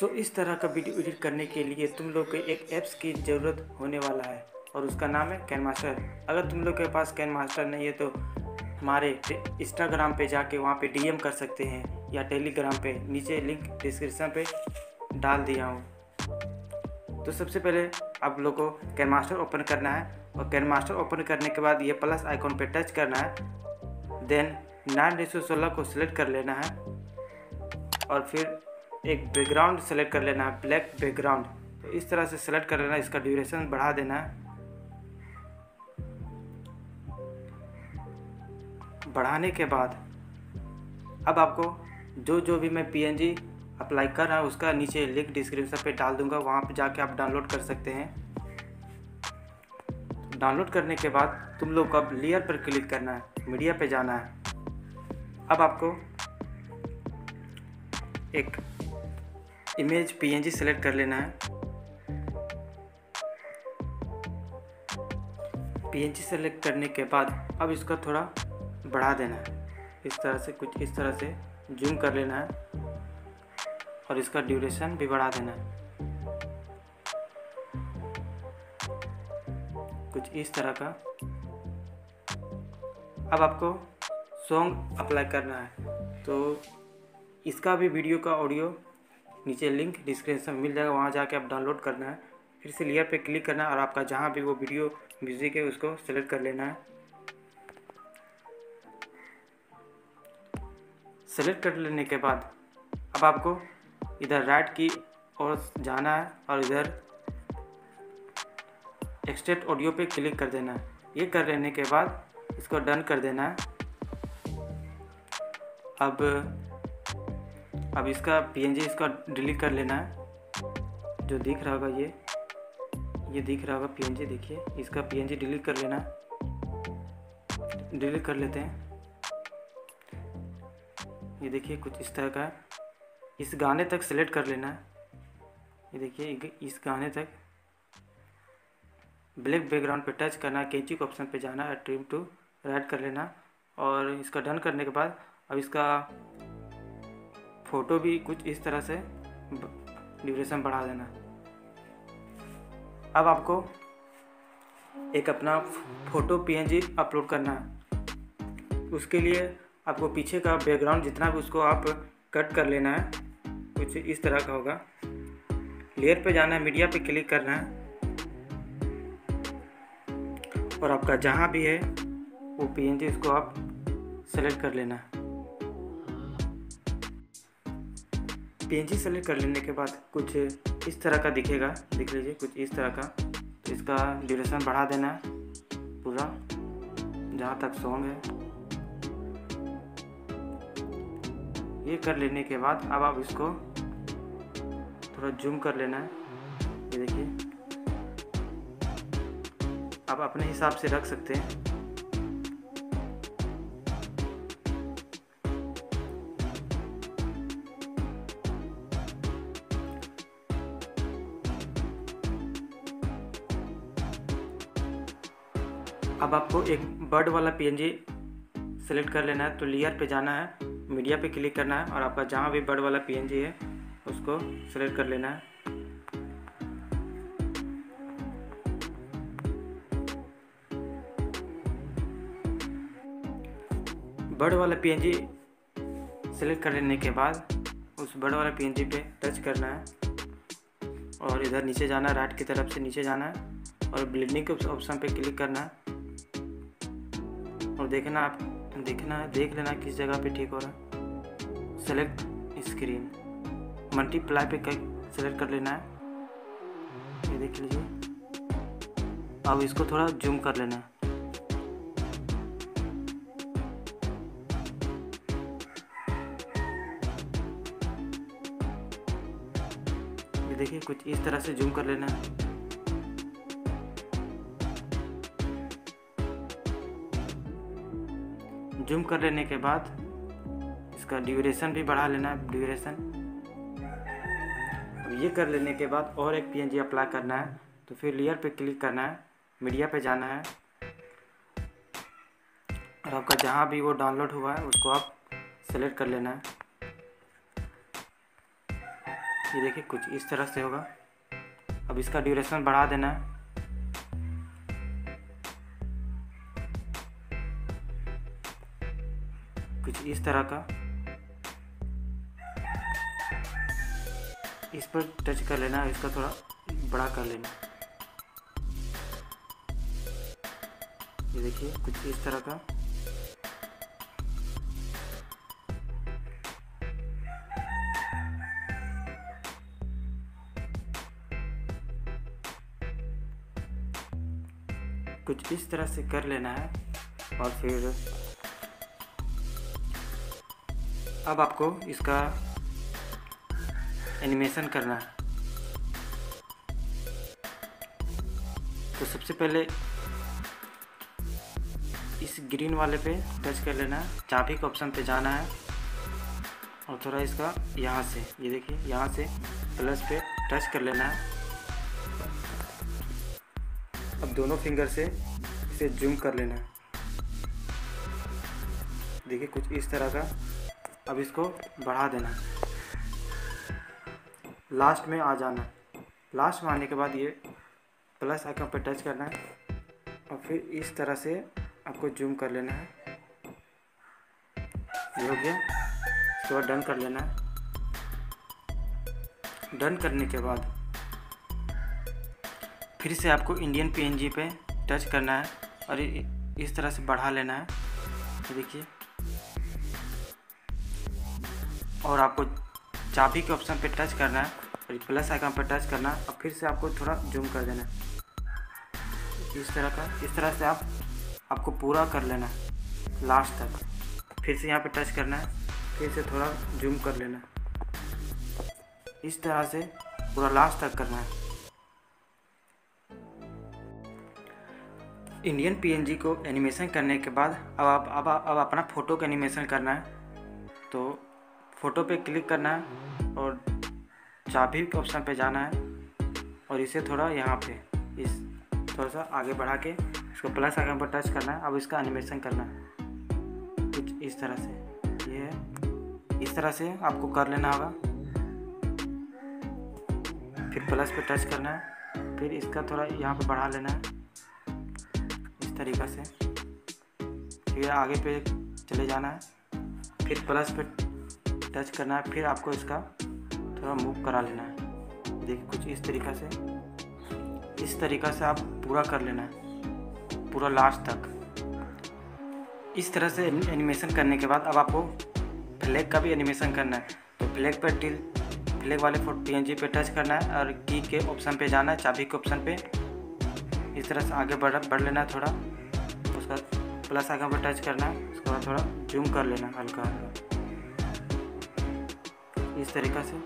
सो इस तरह का वीडियो एडिट करने के लिए तुम लोग को एक ऐप्स की ज़रूरत होने वाला है और उसका नाम है KineMaster। अगर तुम लोग के पास KineMaster नहीं है तो हमारे इंस्टाग्राम पे जाके वहाँ पे डीएम कर सकते हैं या टेलीग्राम पे, नीचे लिंक डिस्क्रिप्शन पे डाल दिया हूँ। तो सबसे पहले आप लोगों को KineMaster ओपन करना है और KineMaster ओपन करने के बाद ये प्लस आइकॉन पे टच करना है, देन 9:16 को सिलेक्ट कर लेना है और फिर एक बैकग्राउंड सेलेक्ट कर लेना है, ब्लैक बैकग्राउंड। तो इस तरह से सेलेक्ट कर लेना है, इसका ड्यूरेशन बढ़ा देना है। बढ़ाने के बाद अब आपको जो भी मैं PNG अप्लाई कर रहा हूँ उसका नीचे लिंक डिस्क्रिप्शन पे डाल दूंगा, वहाँ पे जाके आप डाउनलोड कर सकते हैं। डाउनलोड करने के बाद तुम लोग को अब लेयर पर क्लिक करना है, मीडिया पे जाना है। अब आपको एक इमेज PNG सेलेक्ट कर लेना है। PNG सेलेक्ट करने के बाद अब इसका थोड़ा बढ़ा देना है, इस तरह से कुछ इस तरह से जूम कर लेना है और इसका ड्यूरेशन भी बढ़ा देना है, कुछ इस तरह का। अब आपको सॉन्ग अप्लाई करना है, तो इसका भी वीडियो का ऑडियो नीचे लिंक डिस्क्रिप्शन में मिल जाएगा, वहाँ जाके आप डाउनलोड करना है। फिर से लेयर पे क्लिक करना है और आपका जहाँ भी वो वीडियो म्यूज़िक है उसको सेलेक्ट कर लेना है। सेलेक्ट कर लेने के बाद अब आपको इधर राइट की ओर जाना है और इधर एक्सट्रैक्ट ऑडियो पे क्लिक कर देना है। ये कर लेने के बाद इसको डन कर देना है। अब इसका PNG इसका डिलीट कर लेना है, जो दिख रहा होगा ये दिख रहा होगा PNG, देखिए इसका PNG डिलीट कर लेना है। डिलीट कर लेते हैं, ये देखिए कुछ इस तरह का है। इस गाने तक सेलेक्ट कर लेना है, ये देखिए इस गाने तक ब्लैक बैकग्राउंड पे टच करना है, कैंची के ऑप्शन पे जाना है, ट्रिम टू राइट कर लेना और इसका डन करने के बाद अब इसका फोटो भी कुछ इस तरह से ड्यूरेशन बढ़ा देना। अब आपको एक अपना फोटो PNG अपलोड करना है, उसके लिए आपको पीछे का बैकग्राउंड जितना भी उसको आप कट कर लेना है, कुछ इस तरह का होगा। लेयर पे जाना है, मीडिया पे क्लिक करना है और आपका जहाँ भी है वो PNG उसको आप सेलेक्ट कर लेना है। PNG सेलेक्ट कर लेने के बाद कुछ इस तरह का दिखेगा, देख लीजिए कुछ इस तरह का। इसका ड्यूरेशन बढ़ा देना है पूरा जहाँ तक सॉन्ग है। ये कर लेने के बाद अब आप इसको थोड़ा जूम कर लेना है, ये देखिए आप अपने हिसाब से रख सकते हैं। अब आपको एक बर्ड वाला PNG सेलेक्ट कर लेना है, तो लेयर पे जाना है, मीडिया पे क्लिक करना है और आपका जहाँ भी बर्ड वाला PNG है उसको सेलेक्ट कर लेना है। बर्ड वाला PNG सेलेक्ट कर लेने के बाद उस बर्ड वाला PNG पे टच करना है और इधर नीचे जाना है, राइट की तरफ से नीचे जाना है और ब्लेंडिंग के ऑप्शन पे क्लिक करना है और देख लेना किस जगह पे ठीक हो रहा है। सेलेक्ट स्क्रीन मल्टीप्लाई पे सेलेक्ट कर लेना है, ये देख लीजिए। अब इसको थोड़ा जूम कर लेना है। ये देखिए कुछ इस तरह से जूम कर लेना है। जूम कर लेने के बाद इसका ड्यूरेशन भी बढ़ा लेना है, ड्यूरेशन। अब ये कर लेने के बाद और एक PNG अप्लाई करना है, तो फिर लेयर पे क्लिक करना है, मीडिया पे जाना है और आपका जहाँ भी वो डाउनलोड हुआ है उसको आप सेलेक्ट कर लेना है। ये देखिए कुछ इस तरह से होगा। अब इसका ड्यूरेशन बढ़ा देना है। कुछ इस तरह का इस पर टच कर लेना है, इसका थोड़ा बड़ा कर लेना। ये देखिए कुछ इस तरह का। कुछ इस तरह से कर लेना है। और फिर अब आपको इसका एनिमेशन करना है। तो सबसे पहले इस ग्रीन वाले पे टच कर लेना है, चाबी के ऑप्शन पे जाना है और थोड़ा इसका यहाँ से, ये देखिए यहाँ से प्लस पे टच कर लेना है। अब दोनों फिंगर से इसे जूम कर लेना है। देखिए कुछ इस तरह का। अब इसको बढ़ा देना, लास्ट में आ जाना। लास्ट में आने के बाद ये प्लस आइकन पर टच करना है और फिर इस तरह से आपको जूम कर लेना है। ये हो गया। इसके बाद डन कर लेना है। डन करने के बाद फिर से आपको इंडियन PNG पे टच करना है और इस तरह से बढ़ा लेना है। देखिए, और आपको चाबी के ऑप्शन पे टच करना है और प्लस आइकन पे टच करना है और फिर से आपको थोड़ा जूम कर देना है इस तरह का। इस तरह से आपको पूरा कर लेना है लास्ट तक। फिर से यहाँ पे टच करना है, फिर से थोड़ा जूम कर लेना है। इस तरह से पूरा लास्ट तक करना है। इंडियन PNG को एनिमेशन करने के बाद अब अपना फ़ोटो का एनिमेशन करना है। तो फ़ोटो पे क्लिक करना है और चाबी के ऑप्शन पे जाना है और इसे थोड़ा यहाँ पे थोड़ा सा आगे बढ़ा के इसको प्लस आइकन पर टच करना है। अब इसका एनिमेशन करना है कुछ इस तरह से। ये है, इस तरह से आपको कर लेना होगा। फिर प्लस पे टच करना है, फिर इसका थोड़ा यहाँ पे बढ़ा लेना है तरीका से। फिर आगे पे चले जाना है, फिर प्लस पे टच करना है, फिर आपको इसका थोड़ा मूव करा लेना है। देखिए कुछ इस तरीका से। इस तरीका से आप पूरा कर लेना है, पूरा लास्ट तक। इस तरह से एनिमेशन करने के बाद अब आपको फ्लैग का भी एनिमेशन करना है। तो फ्लैग पर फ्लैग वाले PNG पे टच करना है और की के ऑप्शन पे जाना है, चाबी के ऑप्शन पे। इस तरह से आगे बढ़ लेना है थोड़ा, उसका प्लस आइकन पर टच करना है, उसके बाद थोड़ा जूम कर लेना हल्का हल्का इस तरीका से।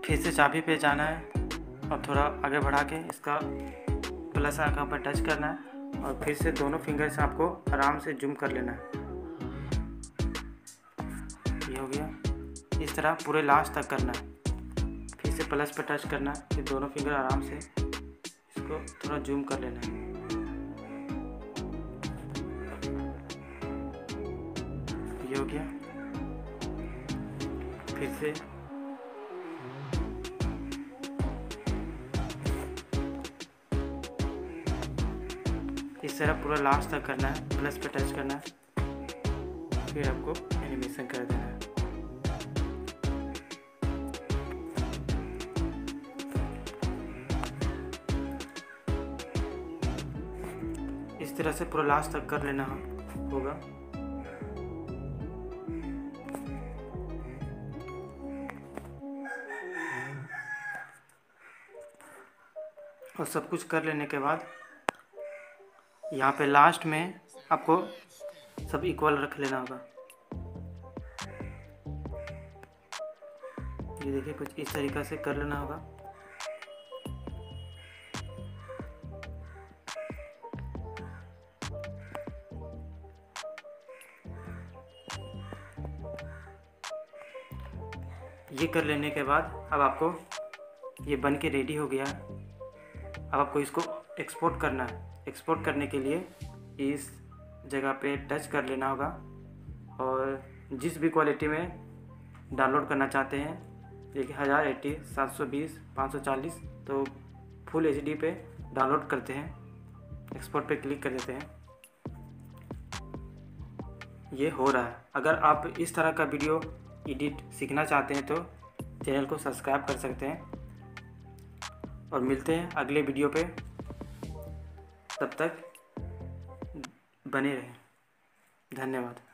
फिर से चाबी पे जाना है और थोड़ा आगे बढ़ा के इसका प्लस आइकन पर टच करना है और फिर से दोनों फिंगर से आपको आराम से जूम कर लेना है। ये हो गया। इस तरह पूरे लास्ट तक करना है। फिर से प्लस पर टच करना है, फिर दोनों फिंगर आराम से इसको थोड़ा जूम कर लेना है। ये हो गया। फिर से इस तरह पूरा लास्ट तक करना है, प्लस पर टच करना है, फिर आपको एनिमेशन कर देना है। इस तरह से पूरा लास्ट तक कर लेना होगा। और सब कुछ कर लेने के बाद यहाँ पे लास्ट में आपको सब इक्वल रख लेना होगा। ये देखिए कुछ इस तरीका से कर लेना होगा। ये कर लेने के बाद अब आपको ये बन के रेडी हो गया। अब आपको इसको एक्सपोर्ट करना है। एक्सपोर्ट करने के लिए इस जगह पे टच कर लेना होगा और जिस भी क्वालिटी में डाउनलोड करना चाहते हैं, देखिए 1080, 720, 540, तो फुल एचडी पे डाउनलोड करते हैं। एक्सपोर्ट पे क्लिक कर देते हैं। ये हो रहा है। अगर आप इस तरह का वीडियो एडिट सीखना चाहते हैं तो चैनल को सब्सक्राइब कर सकते हैं और मिलते हैं अगले वीडियो पे। तब तक बने रहें। धन्यवाद।